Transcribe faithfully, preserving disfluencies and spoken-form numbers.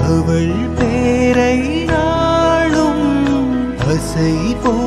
அவள் பேரை நாளும் அசை போ